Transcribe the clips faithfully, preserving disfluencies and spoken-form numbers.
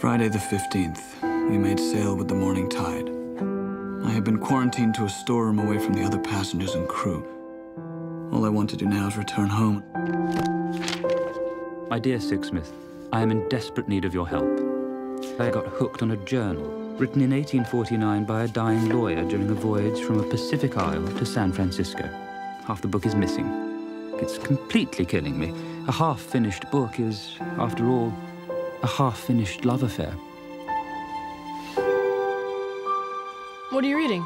Friday the fifteenth, we made sail with the morning tide. I had been quarantined to a storeroom away from the other passengers and crew. All I want to do now is return home. My dear Sixsmith, I am in desperate need of your help. I got hooked on a journal written in eighteen forty-nine by a dying lawyer during a voyage from a Pacific Isle to San Francisco. Half the book is missing. It's completely killing me. A half-finished book is, after all, a half-finished love affair. What are you reading?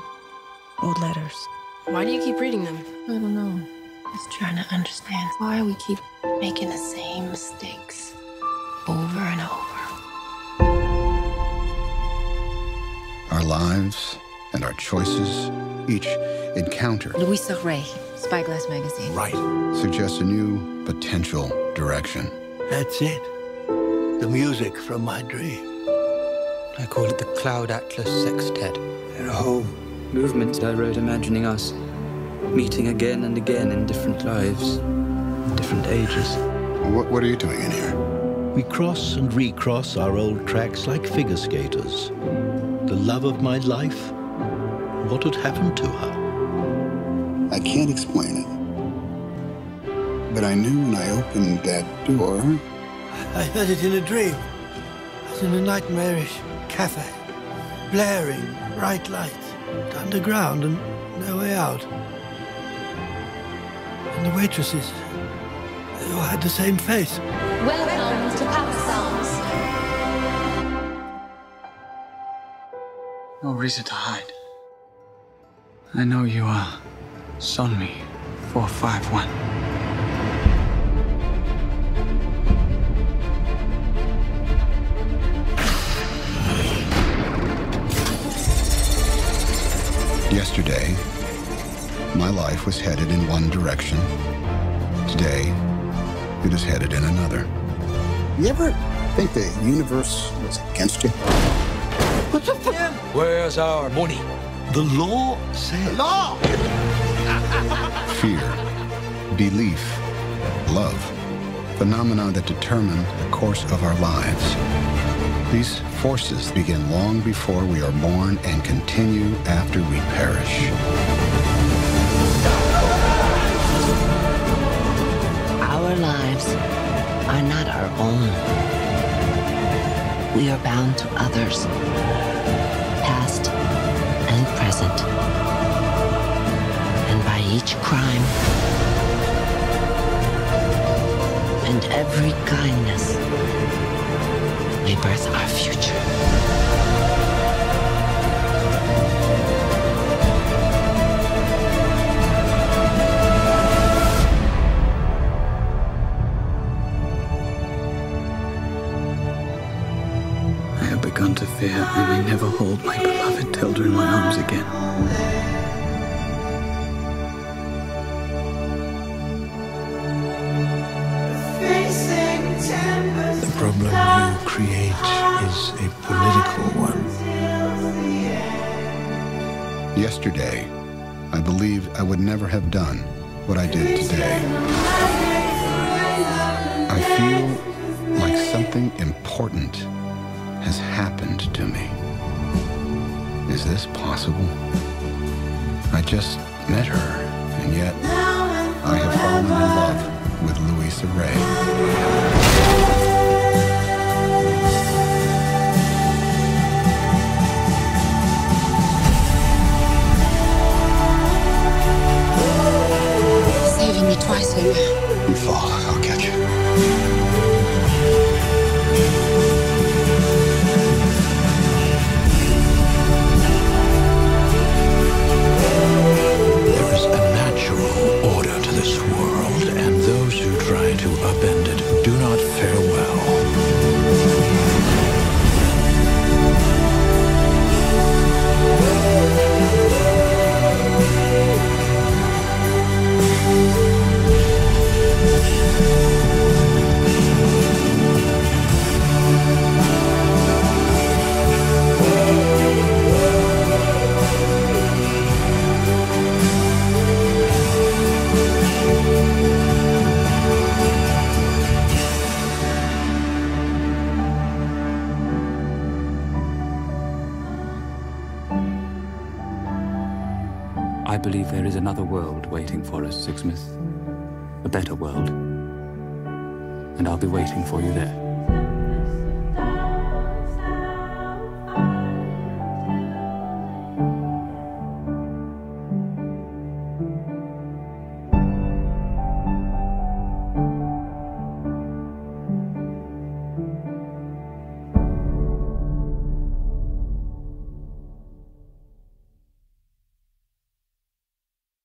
Old letters. Why do you keep reading them? I don't know. Just trying to understand why we keep making the same mistakes over and over. Our lives and our choices, each encounter. Louisa Rey, Spyglass magazine. Right. Suggests a new potential direction. That's it. The music from my dream. I call it the Cloud Atlas Sextet. There are whole movements I wrote imagining us meeting again and again in different lives, different ages. What, what are you doing in here? We cross and recross our old tracks like figure skaters. The love of my life, what had happened to her? I can't explain it. But I knew when I opened that door... I heard it in a dream. I was in a nightmarish cafe. Blaring, bright lights, underground and no way out. And the waitresses, they all had the same face. Welcome to Papasan's. No reason to hide. I know you are Sonmi four five one. Yesterday, my life was headed in one direction. Today, it is headed in another. You ever think the universe was against you? What the fuck? Where's our money? The law says. The law! Fear, belief, love, phenomena that determine the course of our lives. These forces begin long before we are born and continue after we perish. Our lives are not our own. We are bound to others, past and present. And by each crime and every kindness, we birth our future. I have begun to fear I may never hold my beloved Tilda in my arms again. The problem create is a political one. Yesterday, I believed I would never have done what I did today. I feel like something important has happened to me. Is this possible? I just met her, and yet I have fallen in love with Louisa Rey. Twice over. You fall, I'll catch you. There is a natural order to this world, and those who try to upend it do not fare well. I believe there is another world waiting for us, Sixsmith. A better world. And I'll be waiting for you there.